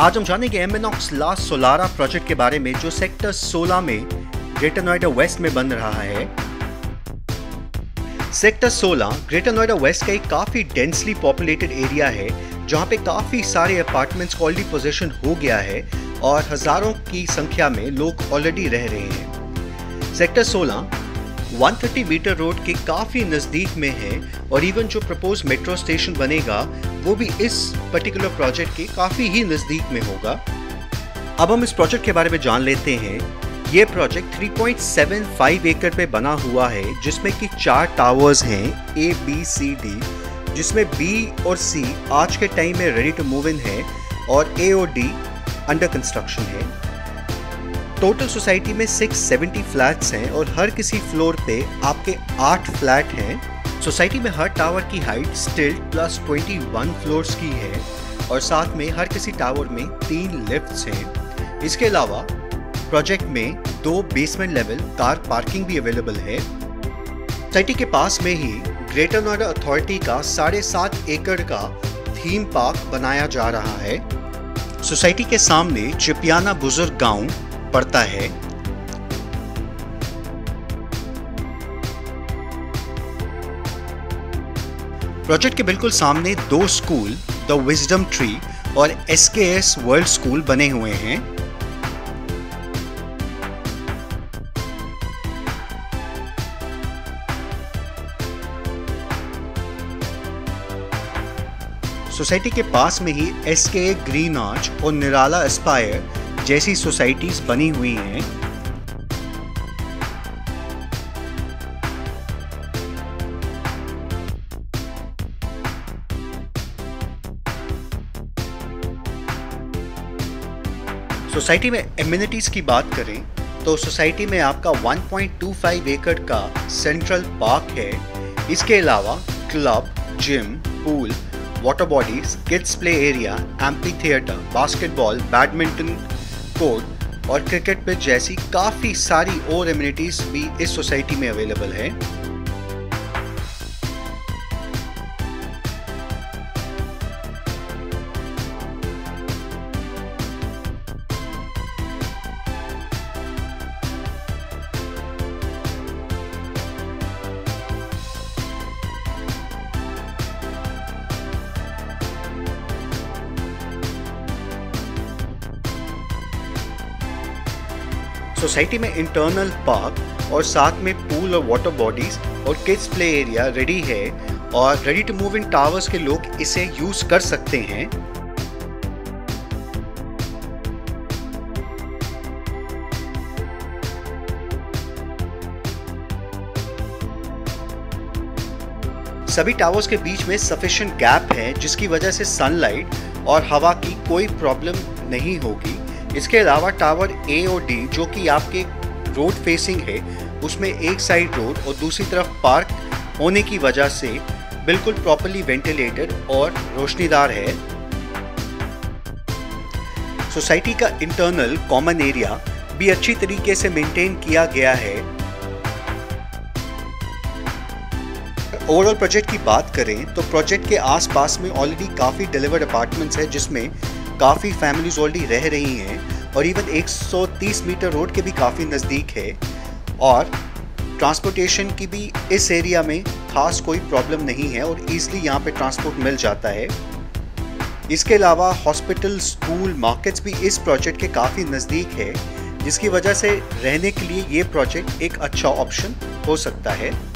आज हम जानेंगे एमेनॉक्स ला सोलारा प्रोजेक्ट के बारे में जो सेक्टर 16 में ग्रेटर नोएडा वेस्ट में बन रहा है। सेक्टर 16 ग्रेटर नोएडा वेस्ट का एक काफ़ी डेंसली पॉपुलेटेड एरिया है जहाँ पे काफ़ी सारे अपार्टमेंट्स का ऑलरेडी पोजेशन हो गया है और हज़ारों की संख्या में लोग ऑलरेडी रह रहे हैं। सेक्टर 16 130 मीटर रोड के काफ़ी नज़दीक में है और इवन जो प्रपोज मेट्रो स्टेशन बनेगा वो भी इस पर्टिकुलर प्रोजेक्ट के काफ़ी ही नज़दीक में होगा। अब हम इस प्रोजेक्ट के बारे में जान लेते हैं। ये प्रोजेक्ट 3.75 एकड़ पे बना हुआ है जिसमें कि 4 टावर्स हैं A, B, C, D, जिसमें B और C आज के टाइम में रेडी टू मूव इन है और A और D अंडर कंस्ट्रक्शन है। टोटल सोसाइटी में 670 फ्लैट्स हैं और हर किसी फ्लोर पे आपके 8 फ्लैट हैं। सोसाइटी में हर टावर की हाइट स्टिल्ट प्लस 21 फ्लोर्स की है और साथ में हर किसी टावर में 3 लिफ्ट्स हैं। इसके अलावा प्रोजेक्ट में 2 बेसमेंट लेवल कार पार्किंग भी अवेलेबल है। सोसाइटी के पास में ही ग्रेटर नोएडा अथॉरिटी का 7.5 एकड़ का थीम पार्क बनाया जा रहा है। सोसाइटी के सामने चिपियाना बुजुर्ग गांव पड़ता है। प्रोजेक्ट के बिल्कुल सामने 2 स्कूल द विजडम ट्री और SKS वर्ल्ड स्कूल बने हुए हैं। सोसाइटी के पास में ही SK ग्रीन आर्च और निराला एस्पायर जैसी सोसाइटीज बनी हुई हैं। सोसाइटी में एमिनिटीज की बात करें तो सोसाइटी में आपका 1.25 एकड़ का सेंट्रल पार्क है। इसके अलावा club, gym, pool, water bodies, kids play area, amphitheatre, basketball, badminton court और क्रिकेट पिच जैसी काफ़ी सारी और एमिनिटीज भी इस सोसाइटी में अवेलेबल है। सोसाइटी में इंटरनल पार्क और साथ में पूल और वाटर बॉडीज और किड्स प्ले एरिया रेडी है और ready to move in towers के लोग इसे यूज कर सकते हैं। सभी टावर्स के बीच में सफिशिएंट गैप है जिसकी वजह से सनलाइट और हवा की कोई प्रॉब्लम नहीं होगी। इसके अलावा टावर A और D जो कि आपके रोड फेसिंग है उसमें एक साइड रोड और दूसरी तरफ पार्क होने की वजह से बिल्कुल प्रॉपर्ली वेंटिलेटेड और रोशनीदार है। सोसाइटी का इंटरनल कॉमन एरिया भी अच्छी तरीके से मेंटेन किया गया है। ओवरऑल प्रोजेक्ट की बात करें तो प्रोजेक्ट के आसपास में ऑलरेडी काफ़ी डिलीवर्ड अपार्टमेंट्स है जिसमें काफ़ी फैमिलीज ऑलरेडी रह रही हैं और इवन 130 मीटर रोड के भी काफ़ी नज़दीक है और ट्रांसपोर्टेशन की भी इस एरिया में खास कोई प्रॉब्लम नहीं है और ईज़िली यहाँ पे ट्रांसपोर्ट मिल जाता है। इसके अलावा हॉस्पिटल, स्कूल, मार्केट्स भी इस प्रोजेक्ट के काफ़ी नज़दीक है जिसकी वजह से रहने के लिए ये प्रोजेक्ट एक अच्छा ऑप्शन हो सकता है।